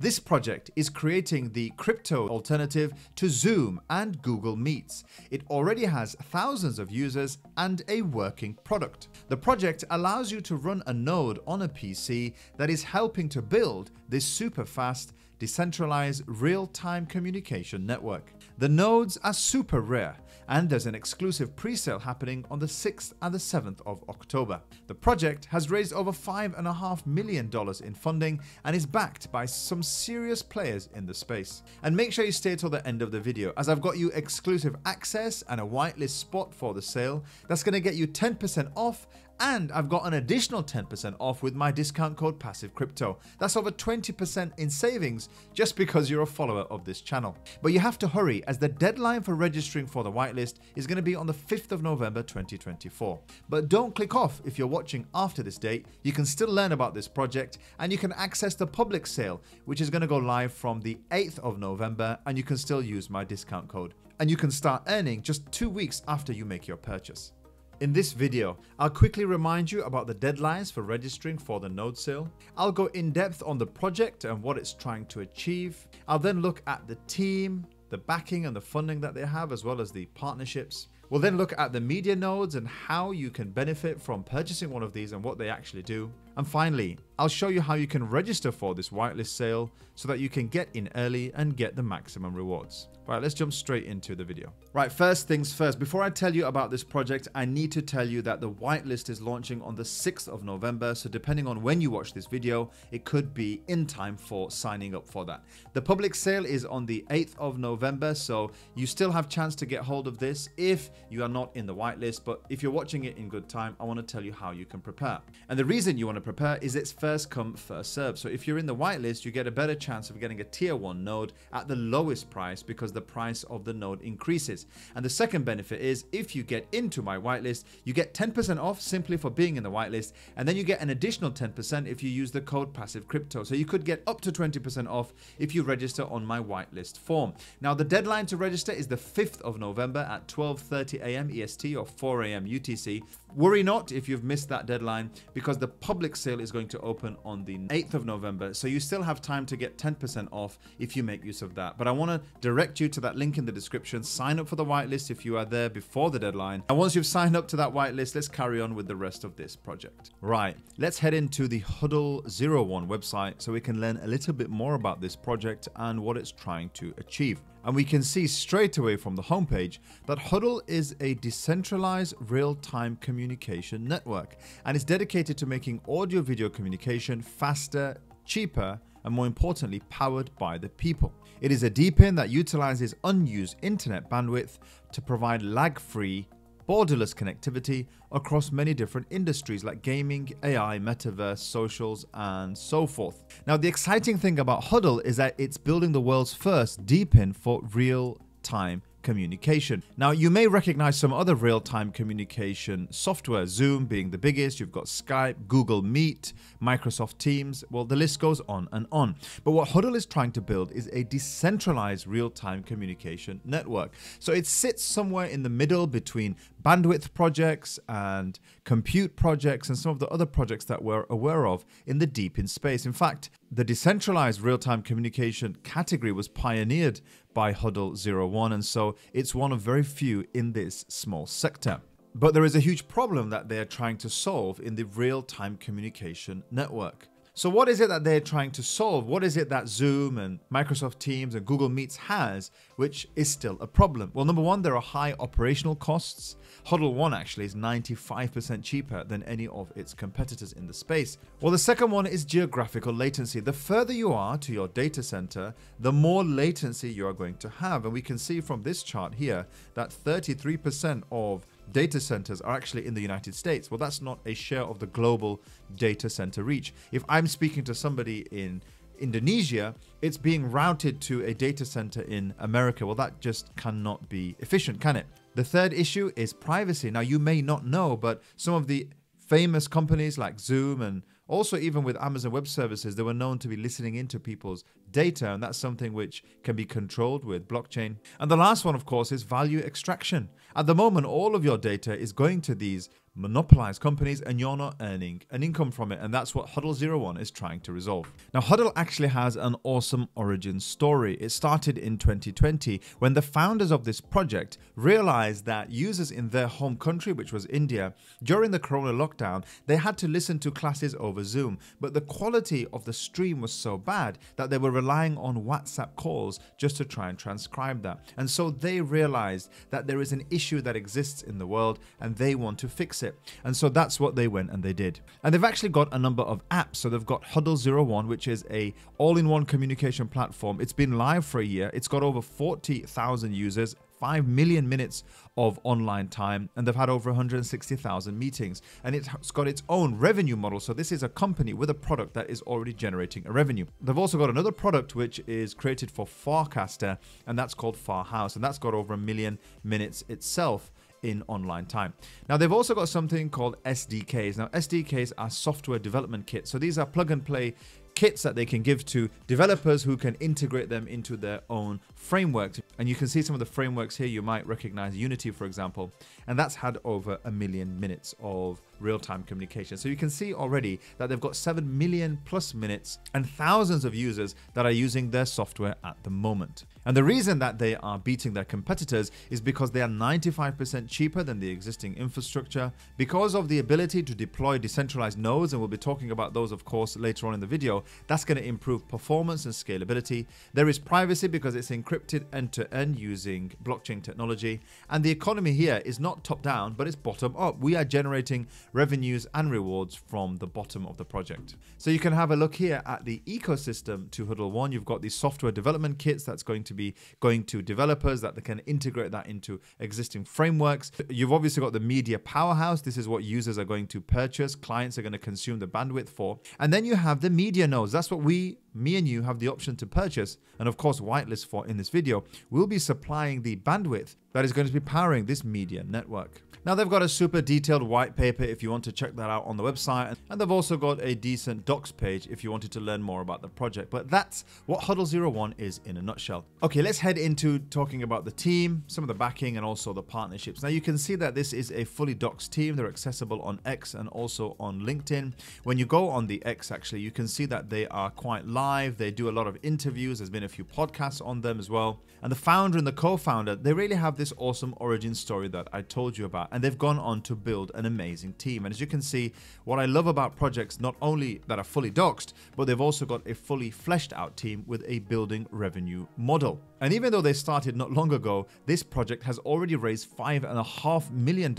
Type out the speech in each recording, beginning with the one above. This project is creating the crypto alternative to Zoom and Google Meets. It already has thousands of users and a working product. The project allows you to run a node on a PC that is helping to build this super fast, decentralized real-time communication network. The nodes are super rare, and there's an exclusive presale happening on the 6th and the 7th of October. The project has raised over $5.5 million in funding and is backed by some serious players in the space. And make sure you stay till the end of the video, as I've got you exclusive access and a whitelist spot for the sale that's going to get you 10% off, and I've got an additional 10% off with my discount code Passive Crypto. That's over 20% in savings just because you're a follower of this channel. But you have to hurry, as the deadline for registering for the whitelist is going to be on the 5th of November 2024. But don't click off if you're watching after this date. You can still learn about this project, and you can access the public sale, which is going to go live from the 8th of November, and you can still use my discount code. And you can start earning just 2 weeks after you make your purchase. In this video, I'll quickly remind you about the deadlines for registering for the node sale. I'll go in depth on the project and what it's trying to achieve. I'll then look at the team, the backing and the funding that they have, as well as the partnerships. We'll then look at the media nodes and how you can benefit from purchasing one of these and what they actually do. And finally, I'll show you how you can register for this whitelist sale so that you can get in early and get the maximum rewards. Right, let's jump straight into the video. Right, first things first, before I tell you about this project, I need to tell you that the whitelist is launching on the 6th of November. So depending on when you watch this video, it could be in time for signing up for that. The public sale is on the 8th of November. So you still have a chance to get hold of this if you are not in the whitelist. But if you're watching it in good time, I want to tell you how you can prepare. And the reason you want to prepare is it's first come, first serve. So if you're in the whitelist, you get a better chance of getting a tier 1 node at the lowest price because the price of the node increases. And the second benefit is if you get into my whitelist, you get 10% off simply for being in the whitelist, and then you get an additional 10% if you use the code Passive Crypto. So you could get up to 20% off if you register on my whitelist form. Now the deadline to register is the 5th of November at 12:30 a.m. EST or 4 a.m. UTC. Worry not if you've missed that deadline, because the public sale is going to open on the 8th of November. So you still have time to get 10% off if you make use of that. But I want to direct you to that link in the description. Sign up for the whitelist if you are there before the deadline. And once you've signed up to that whitelist, let's carry on with the rest of this project. Right, let's head into the Huddle01 website so we can learn a little bit more about this project and what it's trying to achieve. And we can see straight away from the homepage that Huddle is a decentralized real-time communication network, and it's dedicated to making audio-video communication faster, cheaper, and more importantly, powered by the people. It is a DePIN that utilizes unused internet bandwidth to provide lag-free, borderless connectivity across many different industries like gaming, AI, metaverse, socials, and so forth. Now, the exciting thing about Huddle is that it's building the world's first DePIN for real-time communication. Now, you may recognize some other real-time communication software, Zoom being the biggest. You've got Skype, Google Meet, Microsoft Teams. Well, the list goes on and on. But what Huddle is trying to build is a decentralized real-time communication network. So it sits somewhere in the middle between bandwidth projects and compute projects and some of the other projects that we're aware of in the DePIN space. In fact, the decentralized real-time communication category was pioneered by Huddle01, and so it's one of very few in this small sector. But there is a huge problem that they are trying to solve in the real-time communication network. So what is it that they're trying to solve? What is it that Zoom and Microsoft Teams and Google Meets has, which is still a problem? Well, number one, there are high operational costs. Huddle01 actually is 95% cheaper than any of its competitors in the space. Well, the second one is geographical latency. The further you are to your data center, the more latency you are going to have. And we can see from this chart here that 33% of data centers are actually in the United States. Well, that's not a share of the global data center reach. If I'm speaking to somebody in Indonesia, it's being routed to a data center in America. Well, that just cannot be efficient, can it? The third issue is privacy. Now, you may not know, but some of the famous companies like Zoom and also, even with Amazon Web Services, they were known to be listening into people's data, and that's something which can be controlled with blockchain. And the last one, of course, is value extraction. At the moment, all of your data is going to these monopolize companies and you're not earning an income from it. And that's what Huddle01 is trying to resolve. Now, Huddle actually has an awesome origin story. It started in 2020 when the founders of this project realized that users in their home country, which was India, during the corona lockdown, they had to listen to classes over Zoom, but the quality of the stream was so bad that they were relying on WhatsApp calls just to try and transcribe that. And so they realized that there is an issue that exists in the world and they want to fix it. And so that's what they went and they did. And they've actually got a number of apps. So they've got Huddle01, which is a all-in-one communication platform. It's been live for a year. It's got over 40,000 users, 5 million minutes of online time, and they've had over 160,000 meetings, and it's got its own revenue model. So this is a company with a product that is already generating a revenue. They've also got another product which is created for Farcaster, and that's called Farhouse, and that's got over 1 million minutes itself in online time. Now, they've also got something called SDKs. Now, SDKs are software development kits. So these are plug and play kits that they can give to developers who can integrate them into their own frameworks. And you can see some of the frameworks here. You might recognize Unity, for example, and that's had over 1 million minutes of real-time communication. So you can see already that they've got 7 million plus minutes and thousands of users that are using their software at the moment. And the reason that they are beating their competitors is because they are 95% cheaper than the existing infrastructure, because of the ability to deploy decentralized nodes, and we'll be talking about those, of course, later on in the video. That's going to improve performance and scalability. There is privacy because it's encrypted end-to-end using blockchain technology. And the economy here is not top-down, but it's bottom-up. We are generating revenues and rewards from the bottom of the project. So you can have a look here at the ecosystem to Huddle01. You've got the software development kits that's going to be going to developers that they can integrate that into existing frameworks. You've obviously got the media powerhouse. This is what users are going to purchase. Clients are going to consume the bandwidth for. And then you have the media nodes. That's what me and you have the option to purchase, and of course whitelist for in this video. We'll be supplying the bandwidth that is going to be powering this media network. Now, they've got a super detailed white paper if you want to check that out on the website, and they've also got a decent docs page if you wanted to learn more about the project. But that's what Huddle01 is in a nutshell. Okay, let's head into talking about the team, some of the backing, and also the partnerships. Now, you can see that this is a fully docs team. They're accessible on X and also on LinkedIn. When you go on the X, actually, you can see that they are quite live. They do a lot of interviews. There's been a few podcasts on them as well. And the founder and the co-founder, they really have this awesome origin story that I told you about, and they've gone on to build an amazing team. And as you can see, what I love about projects, not only that are fully doxed, but they've also got a fully fleshed out team with a building revenue model. And even though they started not long ago, this project has already raised $5.5 million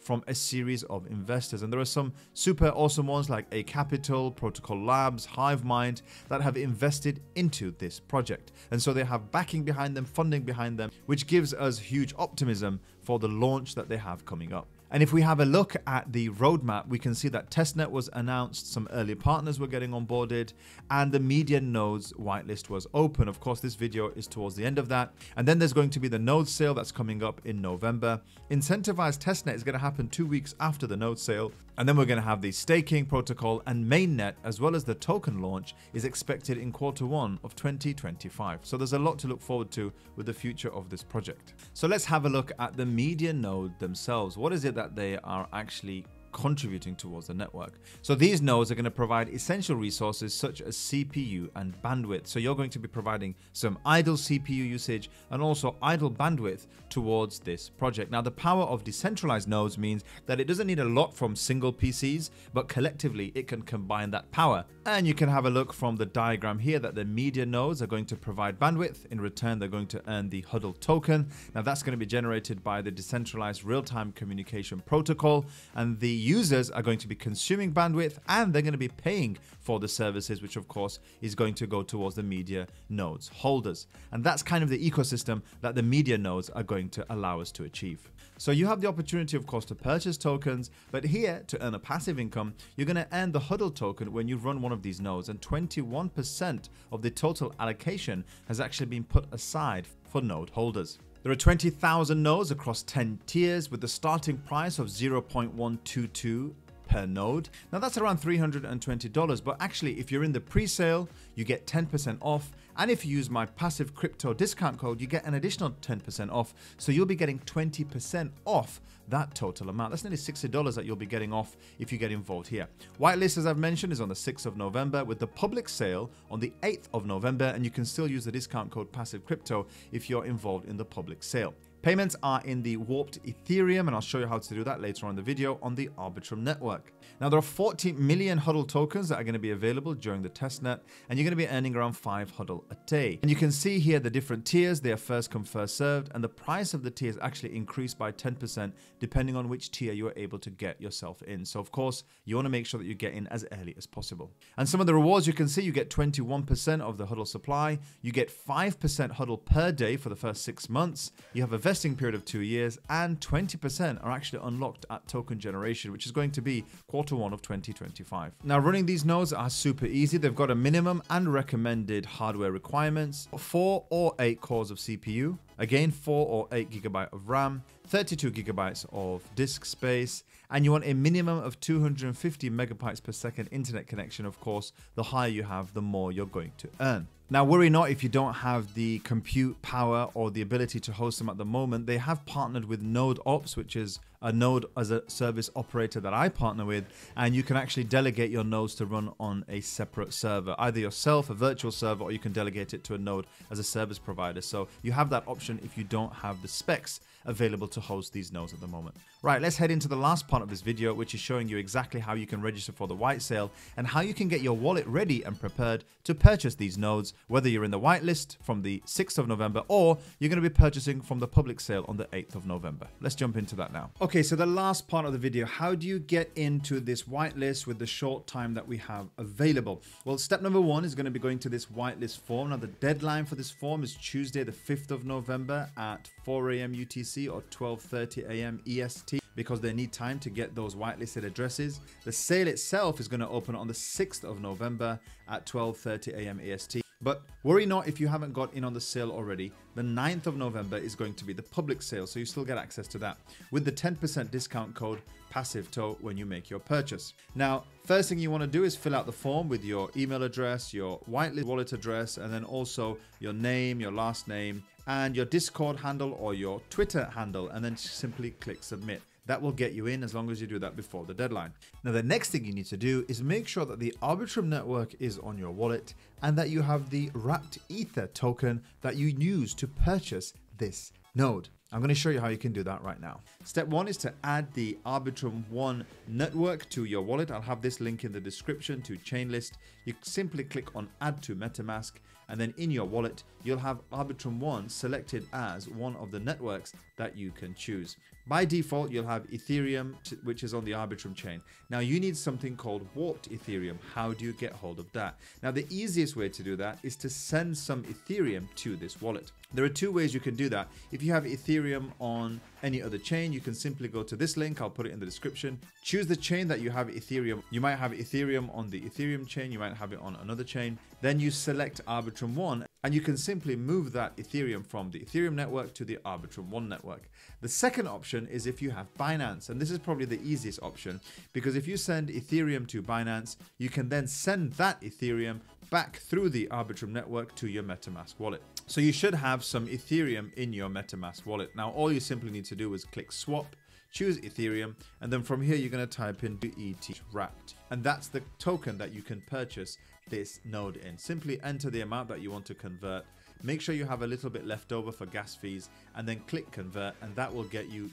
from a series of investors. And there are some super awesome ones like A Capital, Protocol Labs, Hivemind that have invested into this project. And so they have backing behind them, funding behind them, which gives us huge optimism for the launch that they have coming up. And if we have a look at the roadmap, we can see that testnet was announced, some early partners were getting onboarded, and the media nodes whitelist was open. Of course, this video is towards the end of that. And then there's going to be the node sale that's coming up in November. Incentivized testnet is going to happen 2 weeks after the node sale. And then we're going to have the staking protocol and mainnet, as well as the token launch, is expected in Q1 of 2025. So there's a lot to look forward to with the future of this project. So let's have a look at the media node themselves. What is it that they are actually contributing towards the network? So these nodes are going to provide essential resources such as CPU and bandwidth. So you're going to be providing some idle CPU usage and also idle bandwidth towards this project. Now, the power of decentralized nodes means that it doesn't need a lot from single PCs, but collectively it can combine that power. And you can have a look from the diagram here that the media nodes are going to provide bandwidth. In return, they're going to earn the Huddle token. Now, that's going to be generated by the decentralized real-time communication protocol, and the users are going to be consuming bandwidth, and they're going to be paying for the services, which of course is going to go towards the media nodes holders. And that's kind of the ecosystem that the media nodes are going to allow us to achieve. So you have the opportunity, of course, to purchase tokens, but here to earn a passive income, you're going to earn the Huddle token when you run one of these nodes. And 21% of the total allocation has actually been put aside for node holders. There are 20,000 nodes across 10 tiers with the starting price of 0.122 per node. Now that's around $320, but actually if you're in the pre-sale, you get 10% off. And if you use my passive crypto discount code, you get an additional 10% off. So you'll be getting 20% off that total amount. That's nearly $60 that you'll be getting off if you get involved here. Whitelist, as I've mentioned, is on the 6th of November with the public sale on the 8th of November. And you can still use the discount code passive crypto if you're involved in the public sale. Payments are in the warped Ethereum, and I'll show you how to do that later on in the video on the Arbitrum network. Now, there are 40 million Huddle tokens that are going to be available during the testnet, and you're going to be earning around 5 Huddle a day. And you can see here the different tiers. They are first come, first served, and the price of the tiers actually increased by 10% depending on which tier you are able to get yourself in. So, of course, you want to make sure that you get in as early as possible. And some of the rewards you can see, you get 21% of the Huddle supply. You get 5% Huddle per day for the first 6 months. You have a vesting period of 2 years, and 20% are actually unlocked at token generation, which is going to be Q1 of 2025. Now, running these nodes are super easy. They've got a minimum and recommended hardware requirements, 4 or 8 cores of CPU, again, 4 or 8 GB of RAM, 32 GB of disk space, and you want a minimum of 250 MB/s internet connection. Of course, the higher you have, the more you're going to earn. Now, worry not if you don't have the compute power or the ability to host them at the moment. They have partnered with NodeOps, which is a node as a service operator that I partner with, and you can actually delegate your nodes to run on a separate server, either yourself, a virtual server, or you can delegate it to a node as a service provider. So you have that option if you don't have the specs available to host these nodes at the moment. Right, let's head into the last part of this video, which is showing you exactly how you can register for the white sale and how you can get your wallet ready and prepared to purchase these nodes, whether you're in the whitelist from the 6th of November or you're going to be purchasing from the public sale on the 8th of November. Let's jump into that now. Okay, so the last part of the video, how do you get into this whitelist with the short time that we have available? Well, step number one is going to be going to this whitelist form. Now, the deadline for this form is Tuesday, the 5th of November at 4 AM UTC or 12:30 AM EST, because they need time to get those whitelisted addresses. The sale itself is going to open on the 6th of November at 12:30 AM EST. But worry not if you haven't got in on the sale already. The 9th of November is going to be the public sale, so you still get access to that with the 10% discount code PASSIVETO when you make your purchase. Now, first thing you want to do is fill out the form with your email address, your whitelist wallet address, and then also your name, your last name, and your Discord handle or your Twitter handle, and then simply click submit. That will get you in as long as you do that before the deadline. Now, the next thing you need to do is make sure that the Arbitrum network is on your wallet and that you have the wrapped Ether token that you use to purchase this node. I'm going to show you how you can do that right now. Step one is to add the Arbitrum01 network to your wallet. I'll have this link in the description to Chainlist. You simply click on Add to MetaMask, and then in your wallet, you'll have Arbitrum01 selected as one of the networks that you can choose. By default, you'll have Ethereum, which is on the Arbitrum chain. Now, you need something called warped Ethereum. How do you get hold of that? Now, the easiest way to do that is to send some Ethereum to this wallet. There are 2 ways you can do that. If you have Ethereum on any other chain, you can simply go to this link. I'll put it in the description. Choose the chain that you have Ethereum. You might have Ethereum on the Ethereum chain. You might have it on another chain. Then you select Arbitrum1, and you can simply move that Ethereum from the Ethereum network to the Arbitrum1 network. The second option is if you have Binance, and this is probably the easiest option, because if you send Ethereum to Binance, you can then send that Ethereum back through the Arbitrum network to your MetaMask wallet. So you should have some Ethereum in your MetaMask wallet. Now, all you simply need to do is click swap, choose Ethereum, and then from here, you're going to type in ETH wrapped. And that's the token that you can purchase this node in. Simply enter the amount that you want to convert. Make sure you have a little bit left over for gas fees, and then click convert, and that will get you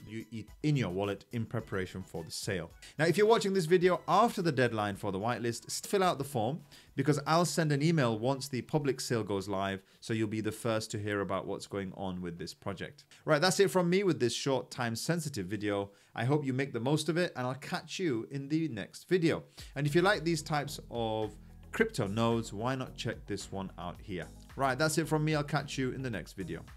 in your wallet in preparation for the sale. Now, if you're watching this video after the deadline for the whitelist, fill out the form, because I'll send an email once the public sale goes live, so you'll be the first to hear about what's going on with this project. Right, that's it from me with this short time sensitive video. I hope you make the most of it, and I'll catch you in the next video. And if you like these types of crypto nodes, why not check this one out here? Right, that's it from me. I'll catch you in the next video.